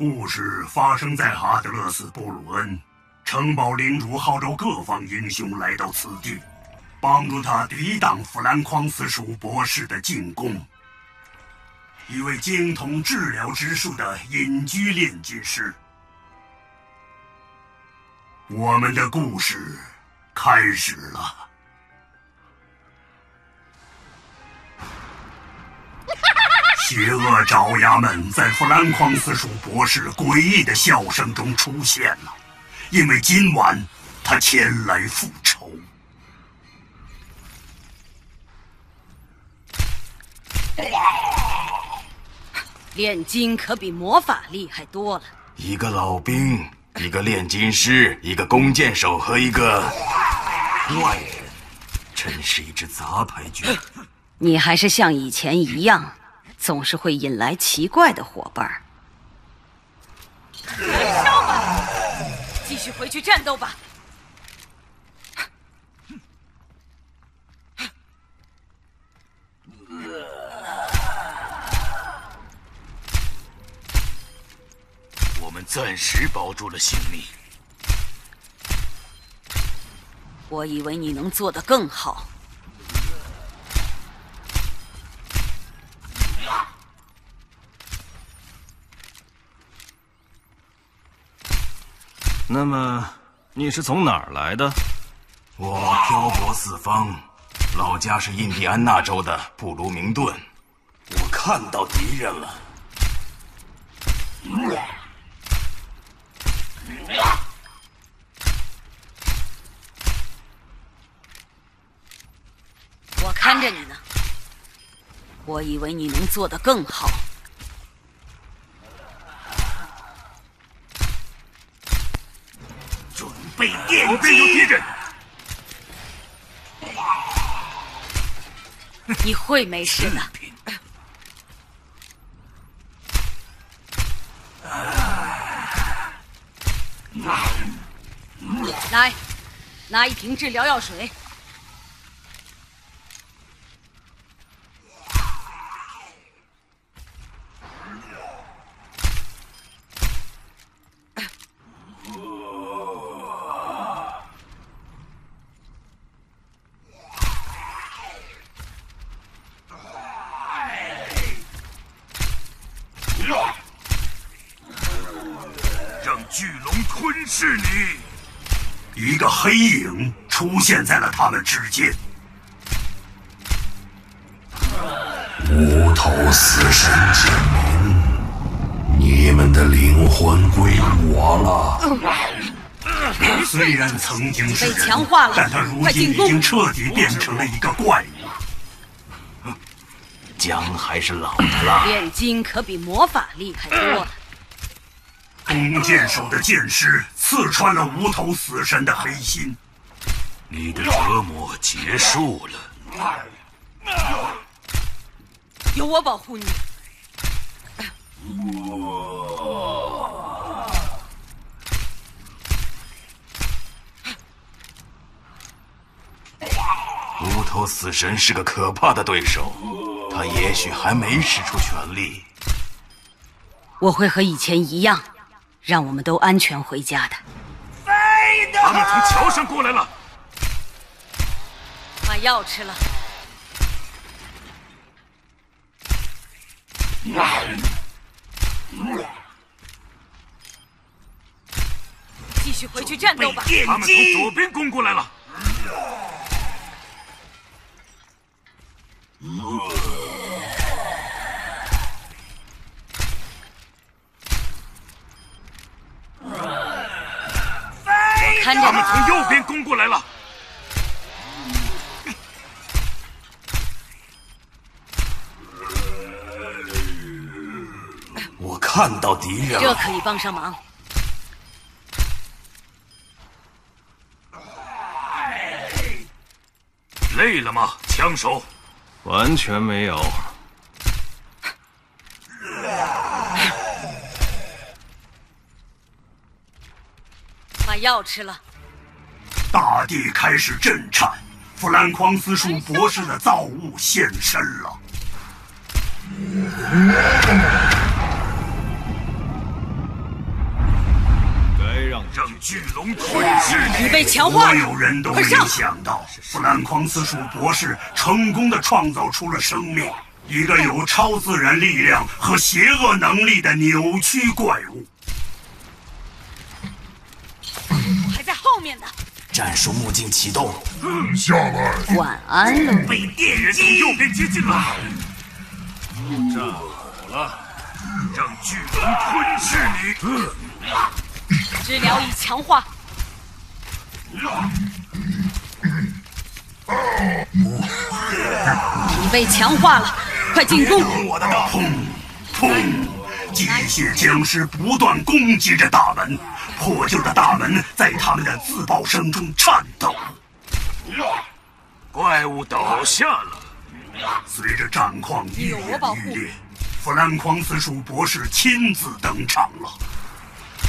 故事发生在哈德勒斯布鲁恩，城堡领主号召各方英雄来到此地，帮助他抵挡弗兰匡斯属博士的进攻。一位精通治疗之术的隐居炼金师。我们的故事开始了。 邪恶爪牙们在弗兰匡斯属博士诡异的笑声中出现了，因为今晚他前来复仇。炼金可比魔法厉害多了。一个老兵，一个炼金师，一个弓箭手和一个乱人，真是一支杂牌军。你还是像以前一样。 总是会引来奇怪的伙伴。燃烧吧，继续回去战斗吧。我们暂时保住了性命。我以为你能做得更好。 那么你是从哪儿来的？我漂泊四方，老家是印第安纳州的布卢明顿。我看到敌人了。我看着你呢，我以为你能做得更好。 被电击！你会没事的。来，拿一瓶治疗药水。黑影出现在了他们之间。无头死神降临，你们的灵魂归我了。虽然曾经是人，但他如今已经彻底变成了一个怪物。姜还是老的辣。炼金可比魔法厉害多了。 弓箭手的箭矢刺穿了无头死神的黑心，你的折磨结束了。有我保护你。无头死神是个可怕的对手，他也许还没使出全力。我会和以前一样。 让我们都安全回家的。他们从桥上过来了，把药吃了。继续回去战斗吧。他们从左边攻过来了。他们从右边攻过来了。我看到敌人了。这可以帮上忙。累了吗，枪手？完全没有。 药吃了，大地开始震颤，弗兰匡斯属博士的造物现身了。巨龙吞噬你，你被强化了。所有人都没想到，弗兰狂斯鼠博士成功的创造出了生命，一个有超自然力量和邪恶能力的扭曲怪物。还在后面呢。 战术目镜启动，下来。晚安了。被电击，又被接近了。站好了，让巨龙吞噬你。治疗已强化。你被强化了，快进攻！砰！ 机械僵尸不断攻击着大门，破旧的大门在他们的自爆声中颤抖。怪物倒下了。随着战况愈演愈烈，弗兰狂斯鼠博士亲自登场了。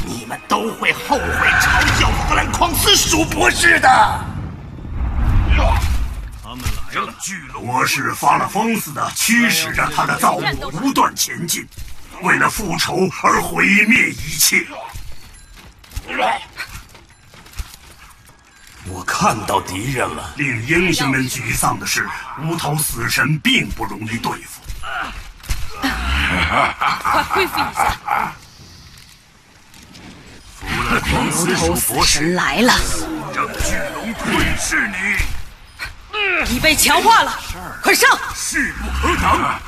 你们都会后悔嘲笑弗兰狂斯鼠博士的。他们来了。博士发了疯似的驱使着他的造物不断前进。 为了复仇而毁灭一切。我看到敌人了。令英雄们沮丧的是，无头死神并不容易对付。快恢复一下！无头死神来了！让巨龙吞噬你！你被强化了，快上！势不可挡。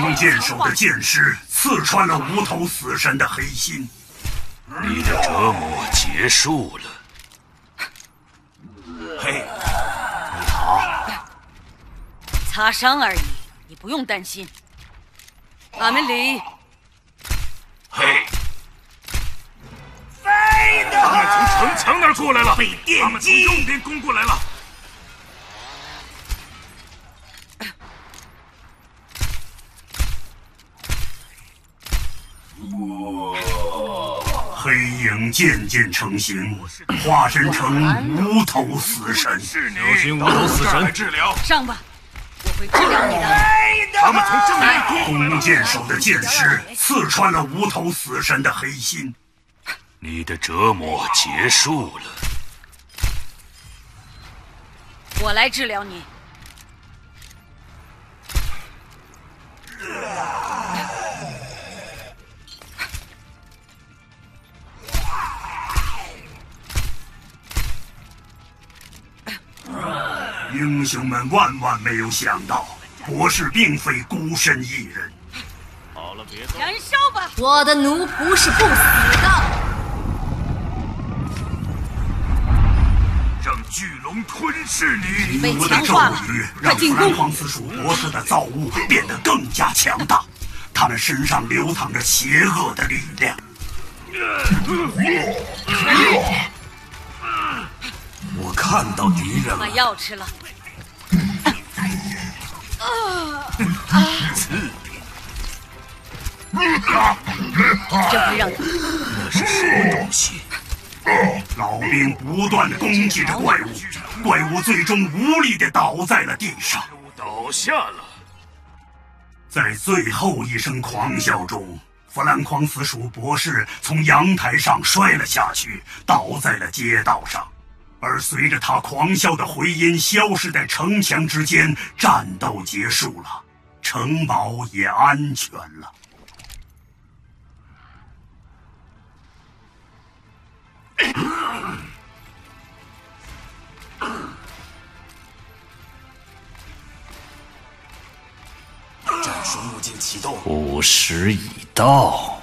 弓箭手的剑师刺穿了无头死神的黑心，你的折磨结束了。嘿，你好，擦伤而已，你不用担心。阿梅里，嘿，飞的！他们从城墙那儿过来了，被电击，他们从右边攻过来了。 黑影渐渐成型，化身成无头死神。小心无头死神！上吧，我会治疗你的。他们从正面攻。弓箭手的剑师刺穿了无头死神的黑心。你的折磨结束了。我来治疗你。 英雄们万万没有想到，博士并非孤身一人。好了，别动，燃烧吧！我的奴仆是不死的。让巨龙吞噬你！被强化了，快进攻！狂死鼠博士的造物变得更加强大，他们身上流淌着邪恶的力量。我看到敌人了，把药吃了。刺鼻，这会让那是什么东西？老兵不断攻击着怪物，怪物最终无力地倒在了地上，倒下了。在最后一声狂笑中，弗兰狂死鼠博士从阳台上摔了下去，倒在了街道上。 而随着他狂笑的回音消失在城墙之间，战斗结束了，城堡也安全了。战术目镜启动，午时已到。